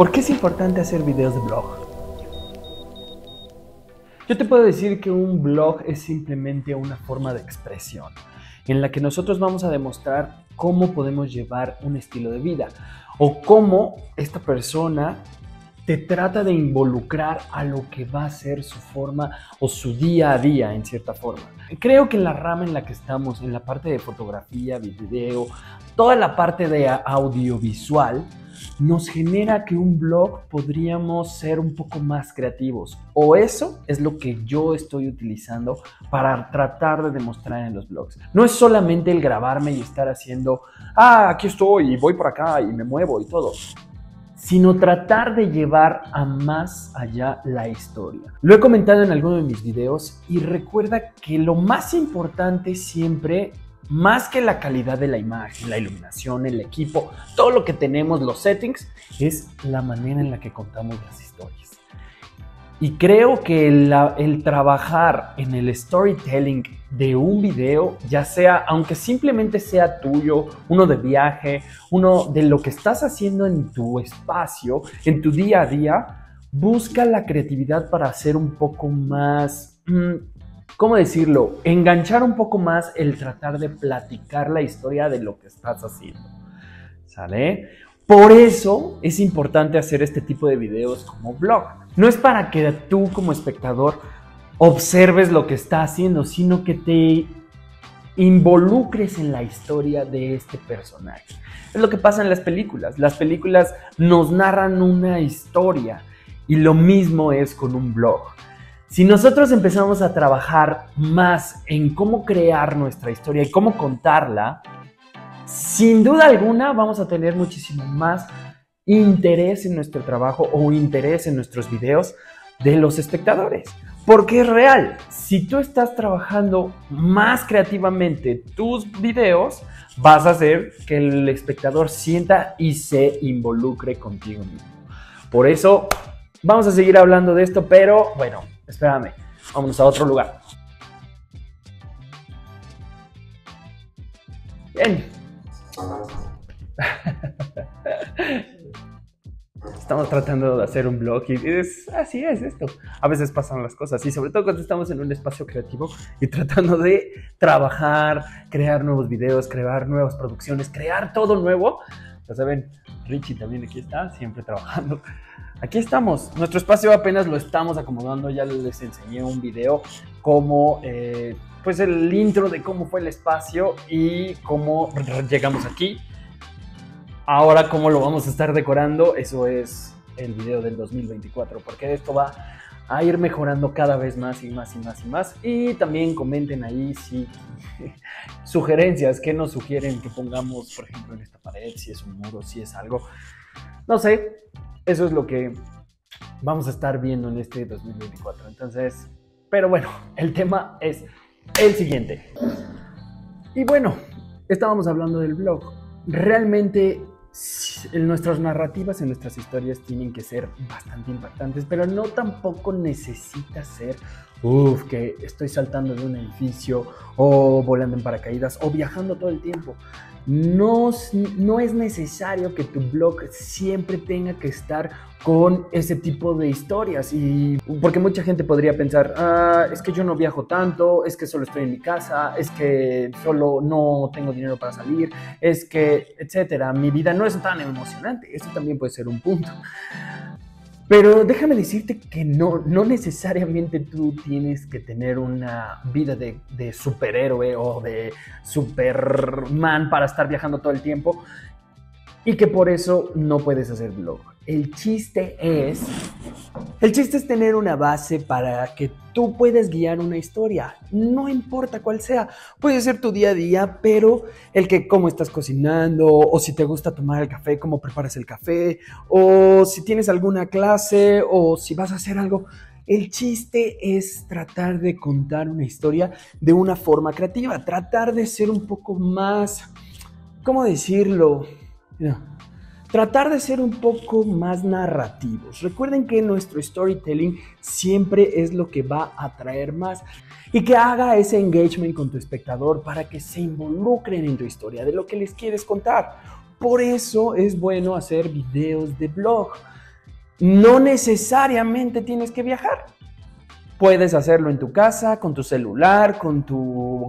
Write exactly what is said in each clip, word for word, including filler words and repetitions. ¿Por qué es importante hacer videos de blog? Yo te puedo decir que un blog es simplemente una forma de expresión en la que nosotros vamos a demostrar cómo podemos llevar un estilo de vida o cómo esta persona te trata de involucrar a lo que va a ser su forma o su día a día en cierta forma. Creo que en la rama en la que estamos, en la parte de fotografía, video, toda la parte de audiovisual, nos genera que un blog podríamos ser un poco más creativos, o eso es lo que yo estoy utilizando para tratar de demostrar en los blogs. No es solamente el grabarme y estar haciendo, ah, aquí estoy y voy por acá y me muevo y todo, sino tratar de llevar a más allá la historia. Lo he comentado en alguno de mis videos y recuerda que lo más importante siempre, más que la calidad de la imagen, la iluminación, el equipo, todo lo que tenemos, los settings, es la manera en la que contamos las historias. Y creo que el, el trabajar en el storytelling de un video, ya sea, aunque simplemente sea tuyo, uno de viaje, uno de lo que estás haciendo en tu espacio, en tu día a día, busca la creatividad para hacer un poco más, ¿cómo decirlo?, enganchar un poco más el tratar de platicar la historia de lo que estás haciendo, ¿sale? Por eso es importante hacer este tipo de videos como blog. No es para que tú como espectador observes lo que está haciendo, sino que te involucres en la historia de este personaje. Es lo que pasa en las películas. Las películas nos narran una historia y lo mismo es con un blog. Si nosotros empezamos a trabajar más en cómo crear nuestra historia y cómo contarla, sin duda alguna vamos a tener muchísimo más interés en nuestro trabajo o interés en nuestros videos de los espectadores. Porque es real, si tú estás trabajando más creativamente tus videos, vas a hacer que el espectador sienta y se involucre contigo mismo. Por eso vamos a seguir hablando de esto, pero bueno, espérame, vámonos a otro lugar. Bien. Estamos tratando de hacer un blog y es, así es esto. A veces pasan las cosas y sobre todo cuando estamos en un espacio creativo y tratando de trabajar, crear nuevos videos, crear nuevas producciones, crear todo nuevo. Ya saben, Richie también aquí está, siempre trabajando. Aquí estamos. Nuestro espacio apenas lo estamos acomodando. Ya les enseñé un video como eh, pues el intro de cómo fue el espacio y cómo llegamos aquí. Ahora, cómo lo vamos a estar decorando, eso es el video del dos mil veinticuatro, porque esto va a ir mejorando cada vez más y más y más y más. Y también comenten ahí si sugerencias, qué nos sugieren que pongamos, por ejemplo, en esta pared, si es un muro, si es algo, no sé, eso es lo que vamos a estar viendo en este dos mil veinticuatro. Entonces, pero bueno, el tema es el siguiente. Y bueno, estábamos hablando del blog. Realmente en nuestras narrativas, en nuestras historias tienen que ser bastante impactantes, pero no tampoco necesita ser, uff, que estoy saltando de un edificio o volando en paracaídas o viajando todo el tiempo. No, no es necesario que tu blog siempre tenga que estar con ese tipo de historias, y porque mucha gente podría pensar, ah, es que yo no viajo tanto, es que solo estoy en mi casa, es que solo no tengo dinero para salir, es que, etcétera, mi vida no es tan emocionante. Esto también puede ser un punto. Pero déjame decirte que no, no necesariamente tú tienes que tener una vida de, de superhéroe o de Superman para estar viajando todo el tiempo y que por eso no puedes hacer blog. El chiste es, el chiste es tener una base para que tú puedas guiar una historia, no importa cuál sea. Puede ser tu día a día, pero el que cómo estás cocinando, o si te gusta tomar el café, cómo preparas el café, o si tienes alguna clase, o si vas a hacer algo. El chiste es tratar de contar una historia de una forma creativa, tratar de ser un poco más, ¿cómo decirlo? No. Tratar de ser un poco más narrativos. Recuerden que nuestro storytelling siempre es lo que va a atraer más y que haga ese engagement con tu espectador para que se involucren en tu historia de lo que les quieres contar. Por eso es bueno hacer videos de blog. No necesariamente tienes que viajar. Puedes hacerlo en tu casa, con tu celular, con tu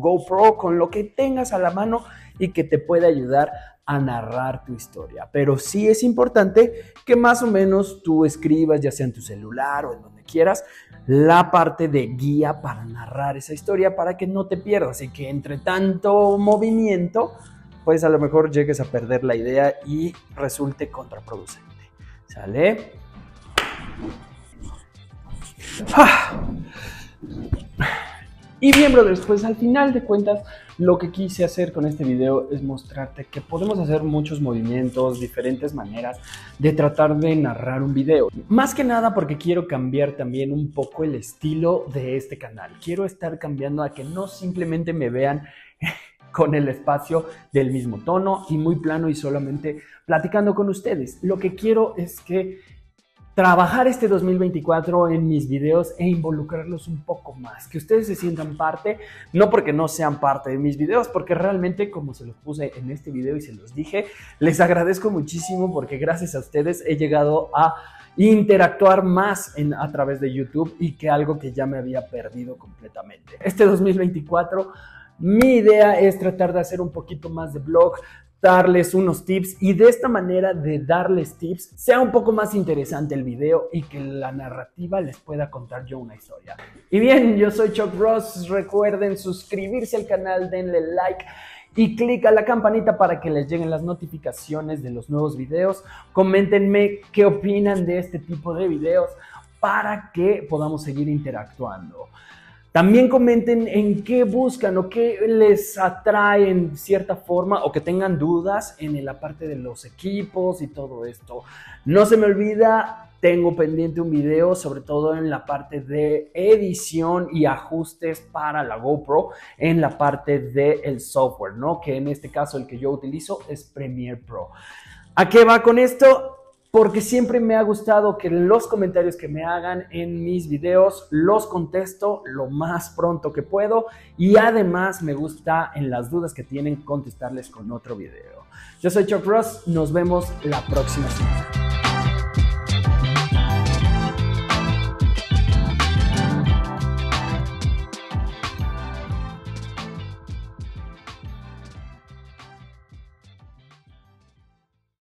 GoPro, con lo que tengas a la mano y que te pueda ayudar a narrar tu historia. Pero sí es importante que más o menos tú escribas, ya sea en tu celular o en donde quieras, la parte de guía para narrar esa historia para que no te pierdas y que entre tanto movimiento, pues a lo mejor llegues a perder la idea y resulte contraproducente. ¿Sale? Ah. Y bien, brothers, pues al final de cuentas lo que quise hacer con este video es mostrarte que podemos hacer muchos movimientos, diferentes maneras de tratar de narrar un video. Más que nada porque quiero cambiar también un poco el estilo de este canal. Quiero estar cambiando a que no simplemente me vean con el espacio del mismo tono y muy plano y solamente platicando con ustedes. Lo que quiero es que trabajar este dos mil veinticuatro en mis videos e involucrarlos un poco más, que ustedes se sientan parte, no porque no sean parte de mis videos, porque realmente, como se los puse en este video y se los dije, les agradezco muchísimo porque gracias a ustedes he llegado a interactuar más en, a través de YouTube, y que algo que ya me había perdido completamente. Este dos mil veinticuatro, mi idea es tratar de hacer un poquito más de vlog, darles unos tips, y de esta manera de darles tips sea un poco más interesante el video y que la narrativa les pueda contar yo una historia. Y bien, yo soy Chuck Ross, recuerden suscribirse al canal, denle like y clic a la campanita para que les lleguen las notificaciones de los nuevos videos. Coméntenme qué opinan de este tipo de videos para que podamos seguir interactuando. También comenten en qué buscan o qué les atrae en cierta forma, o que tengan dudas en la parte de los equipos y todo esto. No se me olvida, tengo pendiente un video sobre todo en la parte de edición y ajustes para la GoPro en la parte del software, ¿no? Que en este caso el que yo utilizo es Premiere Pro. ¿A qué va con esto? Porque siempre me ha gustado que los comentarios que me hagan en mis videos los contesto lo más pronto que puedo, y además me gusta en las dudas que tienen contestarles con otro video. Yo soy Chuck Ross, nos vemos la próxima semana.